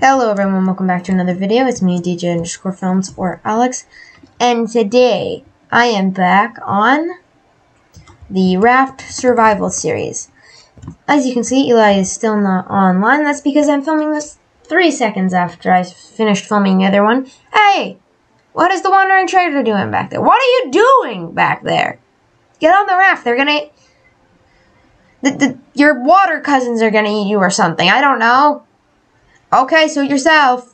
Hello everyone, welcome back to another video. It's me, DJ_Films, or Alex, and today I am back on the Raft Survival Series. As you can see, Eli is still not online. That's because I'm filming this 3 seconds after I finished filming the other one. Hey! What is the wandering trader doing back there? What are you doing back there? Get on the raft. They're gonna... your water cousins are gonna eat you or something. I don't know. Okay, suit yourself.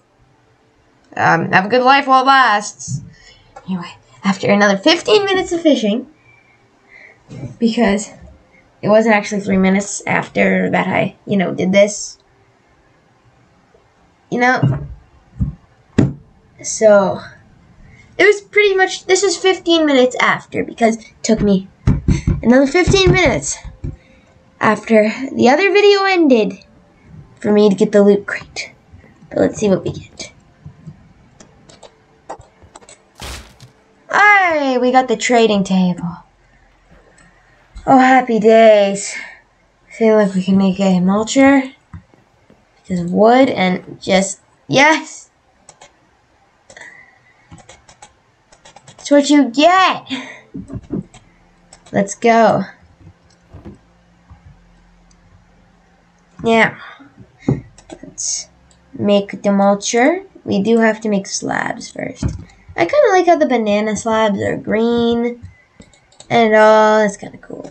Have a good life while it lasts. Anyway, after another 15 minutes of fishing, because it wasn't actually 3 minutes after that I, did this. So it was pretty much, this is 15 minutes after, because it took me another 15 minutes after the other video ended for me to get the loot crate. But let's see what we get. Hey, we got the trading table. Oh, happy days. Feel like we can make a mulcher. Just wood and just, yes! That's what you get! Let's go. Now, let's make the mulcher. We do have to make slabs first. I kind of like how the banana slabs are green and all. That's kind of cool.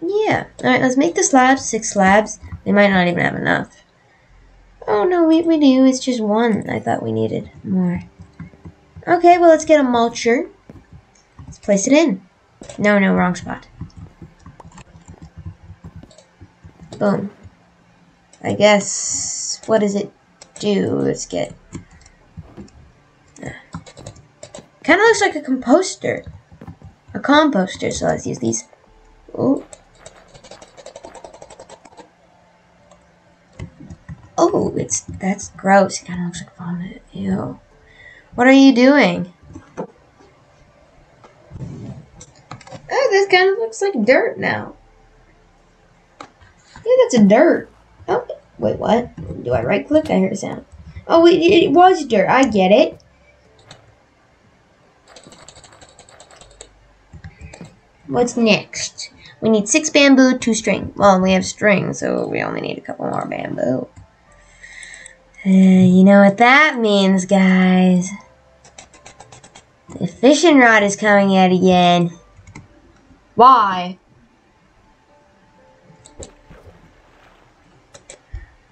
Yeah. Alright, let's make the slabs. 6 slabs. We might not even have enough. Oh, no, we do. It's just one. I thought we needed more. Okay, well, let's get a mulcher. Let's place it in. No, wrong spot. Boom. I guess... what does it do? Let's get... kind of looks like a composter. A composter, so let's use these. Oh. Oh, that's gross. It kind of looks like vomit. Ew. What are you doing? Oh, this kind of looks like dirt now. Yeah, that's a dirt. Oh, wait, what? Do I right click? I heard a sound. Oh, it was dirt. I get it. What's next? We need 6 bamboo, 2 string. Well, we have string, so we only need a couple more bamboo. You know what that means, guys. The fishing rod is coming out again. Why?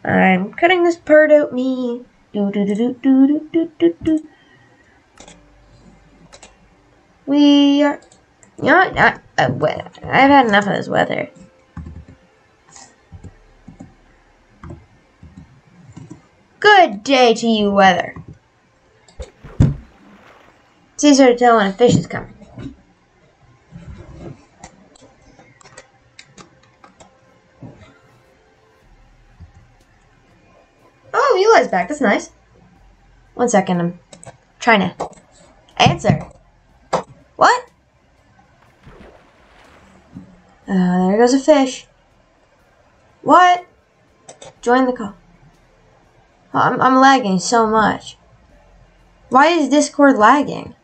I'm cutting this part out me. We are... you know what? I've had enough of this weather. Good day to you, weather. It's easier to tell when a fish is coming. Oh, Eli's back. That's nice. 1 second. I'm trying to answer. What? There goes a fish. What? Join the call. Oh, I'm lagging so much. Why is Discord lagging?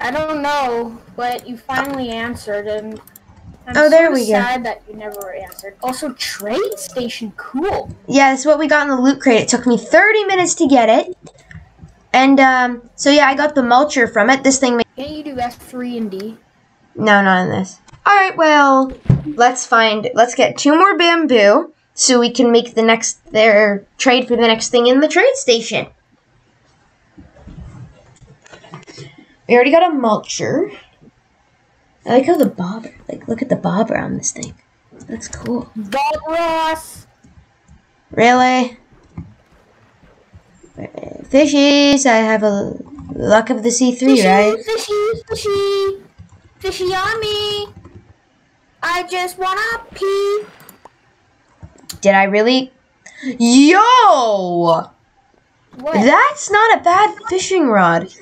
I don't know, but you finally answered, and I'm sad that you never answered. Also, trade station, cool. Yeah, that's what we got in the loot crate. It took me 30 minutes to get it, and so yeah, I got the mulcher from it. This thing. Can't you do F3 and D? No, not in this. All right, well, let's get 2 more bamboo. So we can make the next, trade for the next thing in the trade station. We already got a mulcher. I like how the bobber, look at the bobber on this thing. That's cool. Really? Fishies, I have a luck of the sea 3, right? Fishy, fishy on me. I just wanna pee. Did I really? Yo! What? That's not a bad fishing rod.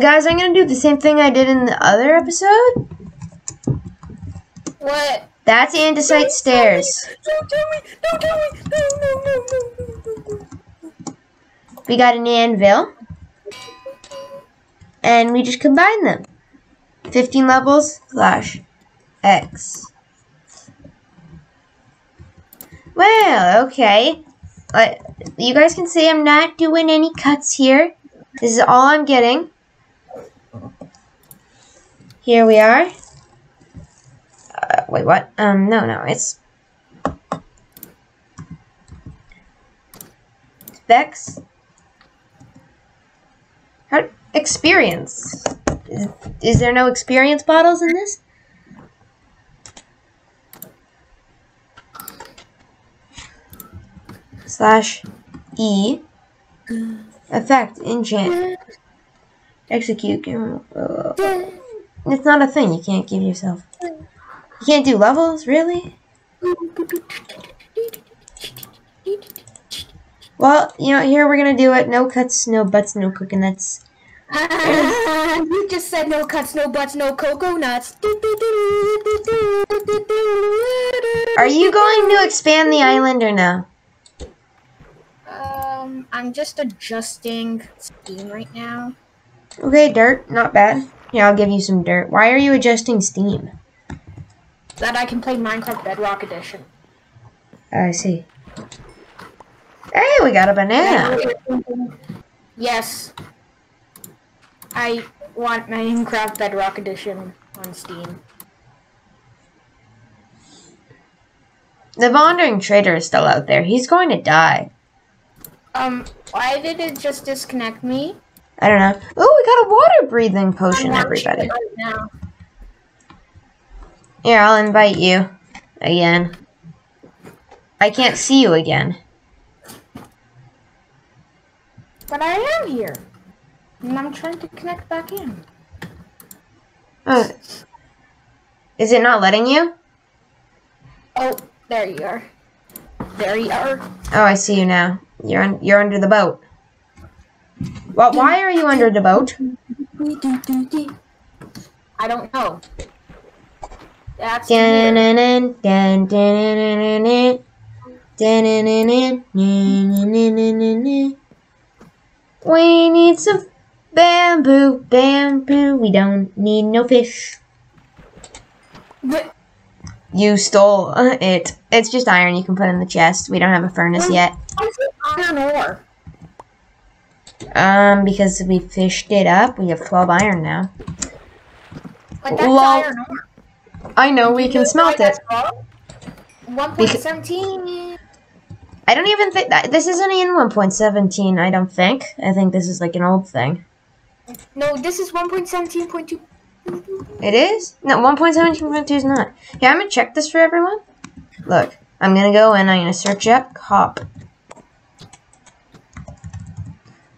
Guys, I'm going to do the same thing I did in the other episode. What? That's andesite stairs. Don't tell me. Don't tell me. No. We got an anvil. And we just combine them. 15 levels slash X. Well, okay. You guys can see I'm not doing any cuts here. This is all I'm getting. Here we are. Wait, what? No, it's... Specs. How... Experience. Is there no experience bottles in this? Slash E. Effect. Enchant. Execute. It's not a thing. You can't give yourself... You can't do levels, really? Well, you know, here we're gonna do it. No cuts, no butts, no coconuts. You just said no cuts, no butts, no coconuts. Are you going to expand the island or no? I'm just adjusting Steam right now. Okay, dirt, not bad. Yeah, I'll give you some dirt. Why are you adjusting Steam? That I can play Minecraft Bedrock Edition. I see. Hey, we got a banana. Yes. I want Minecraft Bedrock Edition on Steam. The Wandering Trader is still out there. He's going to die. Why did it just disconnect me? I don't know. Oh, we got a water breathing potion, everybody. Right now. Here, I'll invite you again. I can't see you again. But I am here. And I'm trying to connect back in. Oh. Is it not letting you? Oh, there you are. There you are. Oh, I see you now. You're under the boat. Well, why are you under the boat? I don't know. That's we need some bamboo. We don't need no fish. But you stole it. It's just iron you can put in the chest. We don't have a furnace yet. Iron ore. Because we fished it up, we have 12 iron now. But that's iron ore. I know, we can smelt it. 1.17. I don't even think that this isn't in 1.17. I don't think. I think this is like an old thing. No, this is 1.17.2. It is? No, 1.17.2 is not. Yeah, I'm gonna check this for everyone. Look, I'm gonna go and I'm gonna search up cop.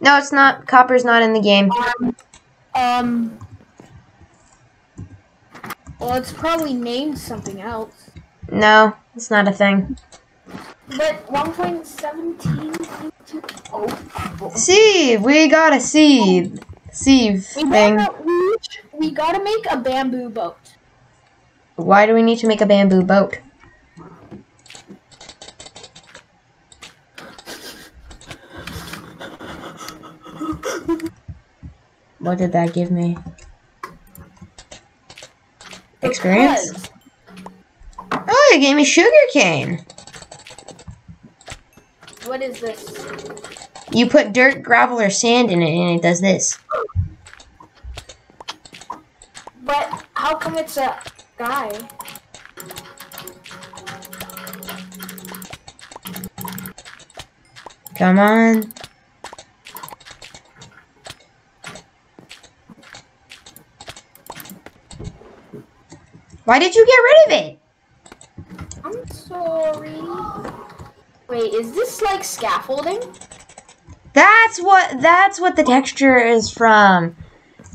No, it's not. Copper's not in the game. Well, it's probably named something else. No, it's not a thing. But 1.17.2. Seed! We got a seed. Seed thing. We gotta make a bamboo boat. Why do we need to make a bamboo boat? What did that give me? Experience? Because. Oh, it gave me sugar cane. What is this? You put dirt, gravel, or sand in it, and it does this. But how come it's a guy? Come on. Why did you get rid of it? I'm sorry. Wait, is this like scaffolding? That's what the texture is from.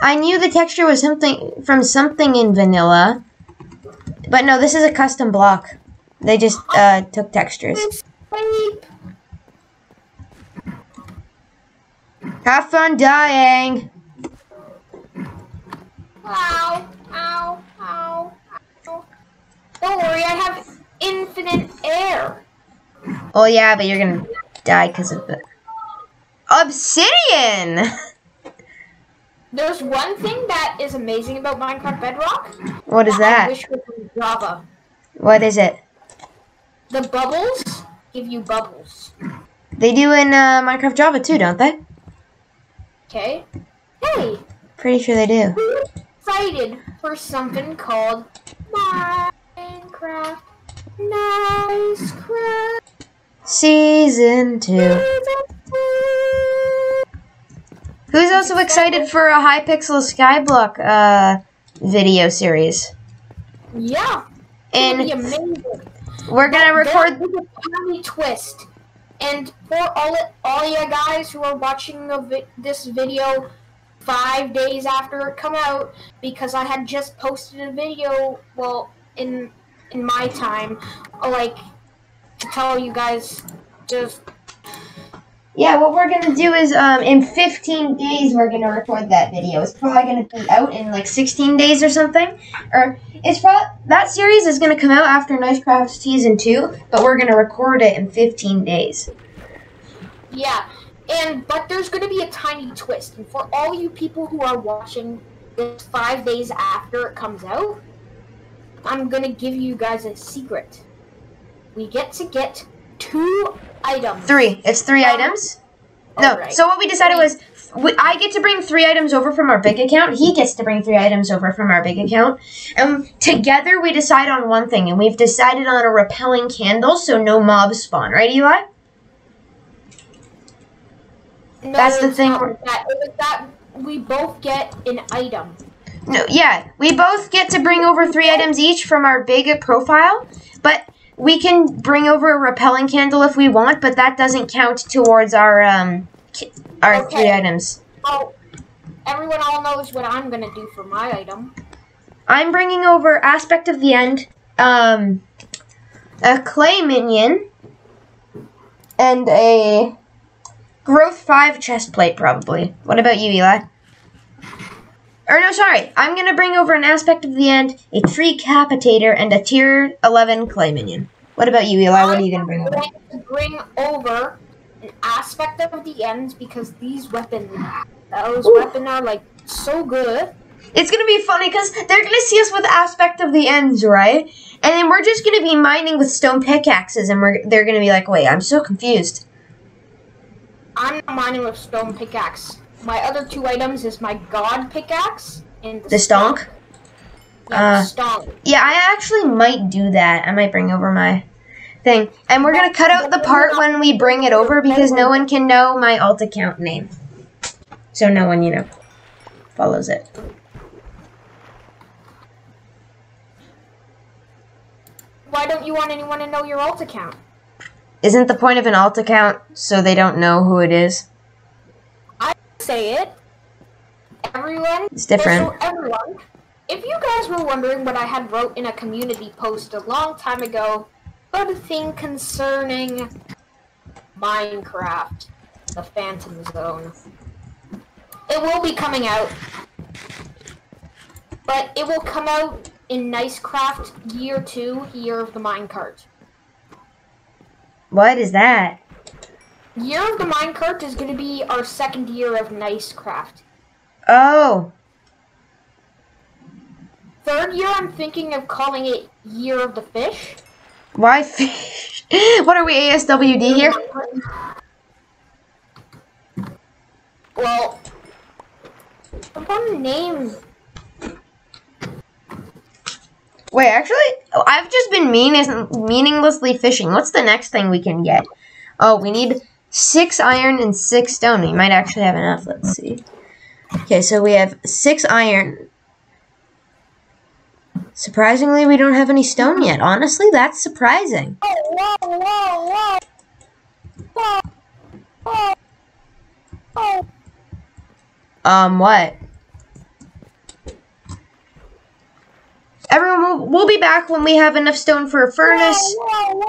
I knew the texture was something from something in vanilla. But no, this is a custom block. They just took textures. Have fun dying. Ow, ow, ow, ow. Don't worry, I have infinite air. Oh yeah, but you're gonna die because of the obsidian! There's one thing that is amazing about Minecraft Bedrock. What is that? I wish was in Java. What is it? The bubbles give you bubbles. They do in Minecraft Java too, don't they? Okay. Hey! Pretty sure they do. We're excited for something called Minecraft niceCraft Season 2. Who's also excited for a Hypixel Skyblock video series? Yeah. And be amazing. We're gonna record the tiny twist. And for all you guys who are watching this video 5 days after it come out, because I had just posted a video, well, in my time, like, to tell you guys, just... Yeah, what we're gonna do is, in 15 days we're gonna record that video. It's probably gonna be out in, like, 16 days or something. Or, it's probably... That series is gonna come out after niceCraft Season 2, but we're gonna record it in 15 days. Yeah. But there's going to be a tiny twist, and for all you people who are watching this 5 days after it comes out, I'm going to give you guys a secret. We get to get 2 items. 3. It's 3 items? No. Right. So what we decided was, I get to bring 3 items over from our big account, he gets to bring 3 items over from our big account, and together we decide on one thing, and we've decided on a repelling candle so no mobs spawn. Right, Eli? No, that's the thing. It was that we both get an item. No, yeah, we both get to bring over 3 items each from our big profile, but we can bring over a repelling candle if we want, but that doesn't count towards our okay. 3 items. Oh, everyone all knows what I'm gonna do for my item. I'm bringing over Aspect of the End, a clay minion, and a Growth 5 chest plate, probably. What about you, Eli? Or no, sorry. I'm going to bring over an Aspect of the End, a tree capitator, and a tier 11 clay minion. What about you, Eli? What are you going to bring over? I'm going to bring over an Aspect of the End because these weapons are, like, so good. It's going to be funny because they're going to see us with Aspect of the Ends, right? And then we're just going to be mining with stone pickaxes, and they're going to be like, wait, I'm so confused. I'm not mining with stone pickaxe. My other 2 items is my god pickaxe and the stonk. Yeah, yeah, I actually might do that. I might bring over my thing. And we're going to cut out the part when we bring it over because no one can know my alt account name. So no one, you know, follows it. Why don't you want anyone to know your alt account? Isn't the point of an alt account so they don't know who it is? I say it. Everyone. It's different. Everyone. If you guys were wondering what I had wrote in a community post a long time ago, about a thing concerning Minecraft, the Phantom Zone. It will be coming out. But it will come out in niceCraft Year 2, Year of the Minecart. What is that? Year of the Minecart is going to be our 2nd year of niceCraft. Oh. 3rd year, I'm thinking of calling it Year of the Fish. Why fish? What are we, ASWD here? Well, I'm on the name. Wait, actually, I've just been meaninglessly fishing. What's the next thing we can get? Oh, we need 6 iron and 6 stone. We might actually have enough. Let's see. Okay, so we have 6 iron. Surprisingly, we don't have any stone yet. Honestly, that's surprising. Oh, whoa, whoa, whoa. Whoa, whoa, whoa. What? Everyone, we'll be back when we have enough stone for a furnace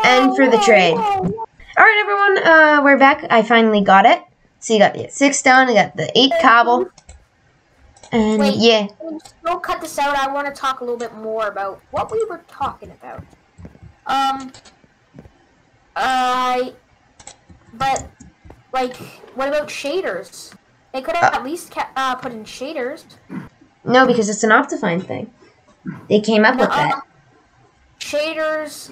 and for the trade. Alright, everyone, we're back. I finally got it. So you got 6 stone, you got the 8 cobble. And wait, yeah. Don't cut this out. I want to talk a little bit more about what we were talking about. But like, what about shaders? They could have at least put in shaders. No, because it's an Optifine thing. They came up with that. Shaders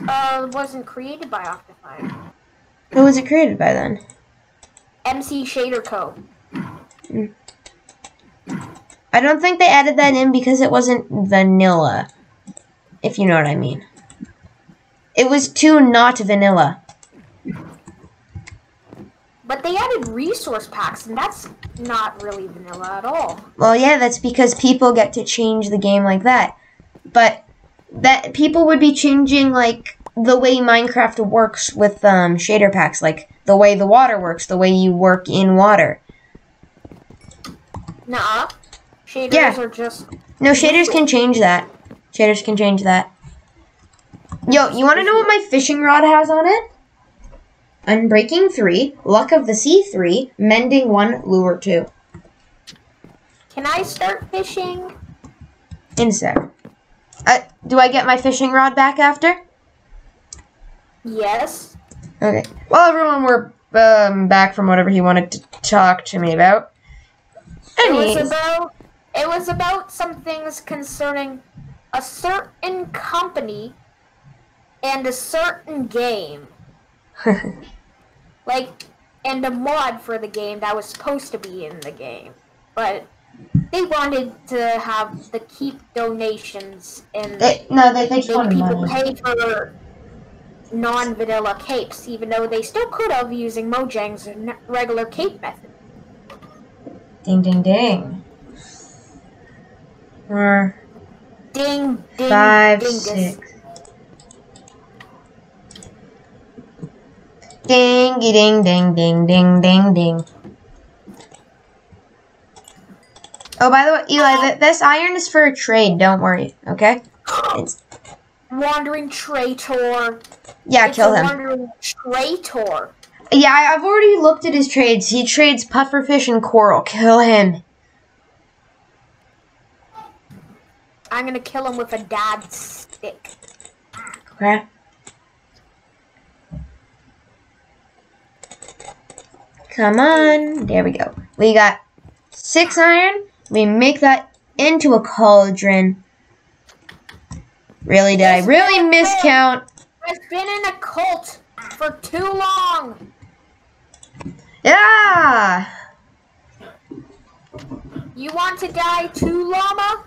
wasn't created by Optifine. Who was it created by then? MC Shader Co. Mm. I don't think they added that in because it wasn't vanilla, if you know what I mean. It was too not vanilla. But they added resource packs, and that's not really vanilla at all. Well, yeah, that's because people get to change the game like that. But that people would be changing, like, the way Minecraft works with shader packs. Like, the way the water works, the way you work in water. Nuh-uh. Shaders are just... No, shaders can change that. Shaders can change that. Yo, you want to know what my fishing rod has on it? Unbreaking 3, Luck of the Sea 3, Mending 1, Lure 2. Can I start fishing? Insect. Do I get my fishing rod back after? Yes. Okay. Well, everyone, we're back from whatever he wanted to talk to me about. Anyways. It was about some things concerning a certain company and a certain game. Like, and a mod for the game that was supposed to be in the game, but they wanted to have the keep donations and they made people pay for non-vanilla capes, even though they still could have using Mojang's regular cape method. Ding ding ding. Or ding ding. 5 6. Ding, ding, ding, ding, ding, ding, ding. Oh, by the way, Eli, this iron is for a trade. Don't worry, okay? It's... Wandering traitor. Yeah, kill him. Wandering traitor. Yeah, I've already looked at his trades. He trades pufferfish and coral. Kill him. I'm gonna kill him with a dad stick. Okay. Come on. There we go. We got 6 iron. We make that into a cauldron. Really, did I really miscount? I've been in a cult for too long. Yeah. You want to die too, llama?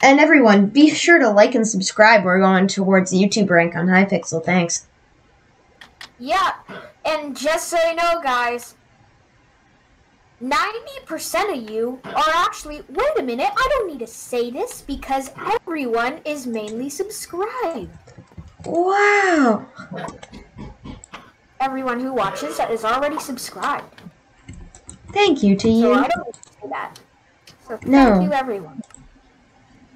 And everyone, be sure to like and subscribe. We're going towards the YouTube rank on Hypixel. Thanks. Yeah. And just so you know, guys, 90% of you are actually... Wait a minute, I don't need to say this because everyone is mainly subscribed. Wow. Everyone who watches is already subscribed. Thank you to you. So I don't need to say that. So thank you, everyone.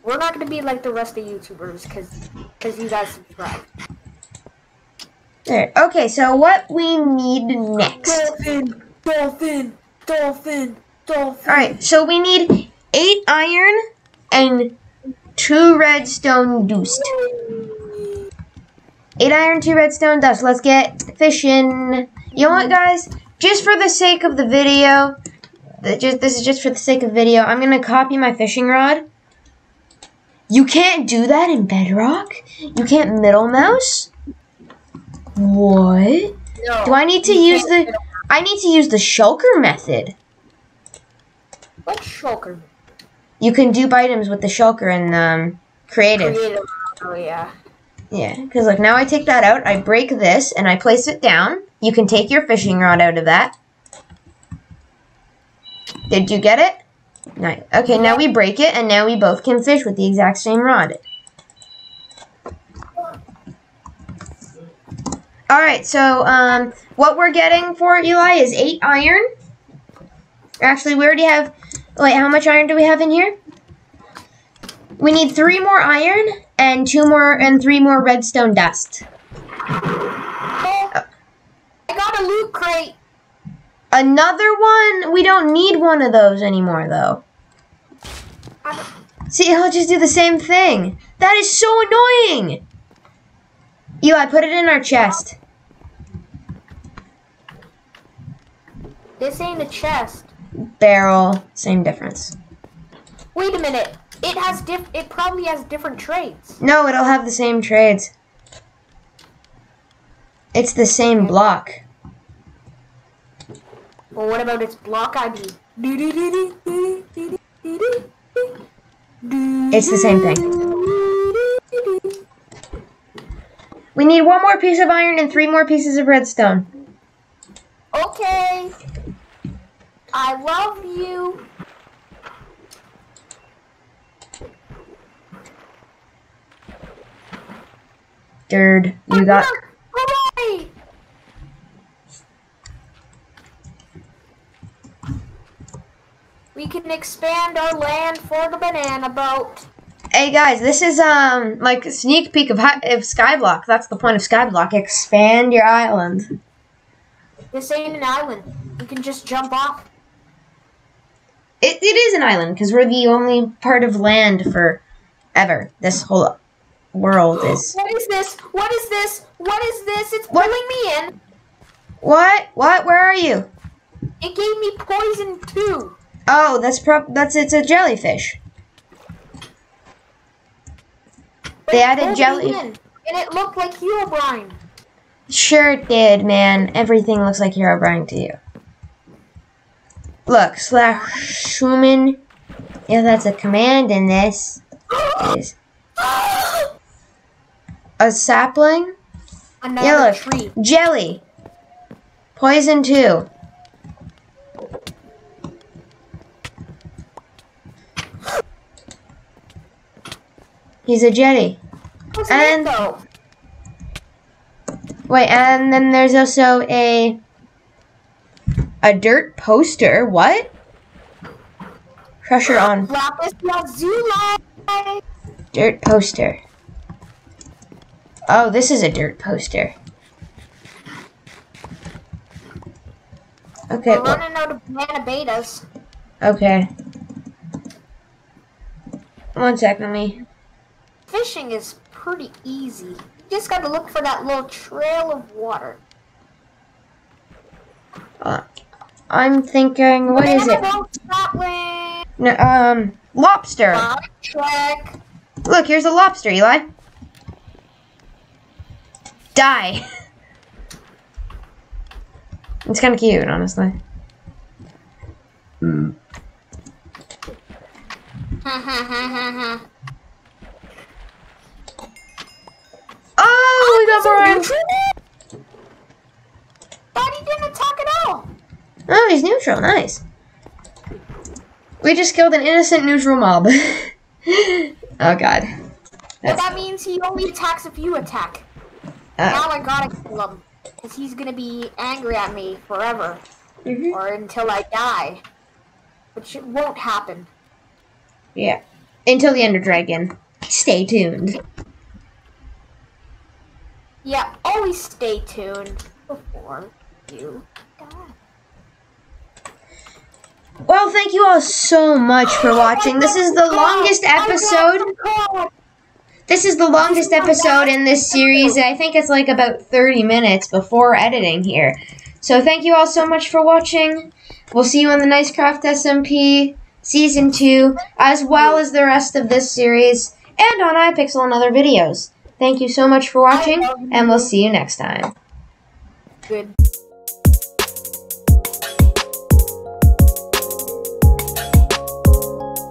We're not going to be like the rest of YouTubers because you guys subscribe. There. Okay, so what we need next. Dolphin, dolphin, dolphin, dolphin. Alright, so we need 8 iron and 2 redstone dust. 8 iron, 2 redstone dust. Let's get fishing. You know what, guys? Just for the sake of the video, this is just for the sake of video, I'm going to copy my fishing rod. You can't do that in Bedrock. You can't middle mouse. What? No, do I need to use the... I need to use the shulker method. What shulker? You can dupe items with the shulker and creative. Oh, yeah. Yeah, because look, now I take that out, I break this, and I place it down. You can take your fishing rod out of that. Did you get it? Nice. Okay, now we break it, and now we both can fish with the exact same rod. Alright, so, what we're getting for Eli is 8 iron. Actually, we already have... Wait, how much iron do we have in here? We need 3 more iron and 3 more redstone dust. Oh, I got a loot crate. Another one? We don't need one of those anymore, though. See, he'll just do the same thing. That is so annoying. Eli, put it in our chest. This ain't a chest. Barrel, same difference. Wait a minute. It has it probably has different traits. No, it'll have the same traits. It's the same block. Well, what about its block ID? It's the same thing. We need one more piece of iron and 3 more pieces of redstone. Okay. I love you. Dude, you got... We can expand our land for the banana boat. Hey guys, this is like a sneak peek of Skyblock. That's the point of Skyblock. Expand your island. This ain't an island. You can just jump off. It is an island because we're the only part of land forever. This whole world is. What is this? What is this? What is this? It's pulling me in. What? What? Where are you? It gave me poison too. Oh, it's a jellyfish. But they added jelly. And it looked like Herobrine. Sure it did, man. Everything looks like Herobrine to you. Look, slash human. Yeah, that's a command in this. Is a sapling. Another tree. Jelly. Poison too. He's a jetty. And wait, and then there's also a dirt poster. What? Pressure on. Dirt poster. Oh, this is a dirt poster. Okay. We're running out of banana betas. Okay. One second, me. Fishing is pretty easy. You just gotta look for that little trail of water. I'm thinking, what is it? No, lobster. Look, here's a lobster, Eli. Die. It's kind of cute, honestly. Hmm. Oh, we got more. But he didn't attack at all. Oh, he's neutral. Nice. We just killed an innocent neutral mob. Oh, God. Well, that means he only attacks if you attack. Now I gotta kill him. Because he's gonna be angry at me forever. Mm-hmm. Or until I die. Which it won't happen. Yeah. Until the Ender Dragon. Stay tuned. Yeah, always stay tuned before you die. Well, thank you all so much for watching. This is the longest episode. This is the longest episode in this series. I think it's like about 30 minutes before editing here. So thank you all so much for watching. We'll see you on the niceCraft SMP Season 2, as well as the rest of this series, and on iPixel and other videos. Thank you so much for watching, and we'll see you next time. Good.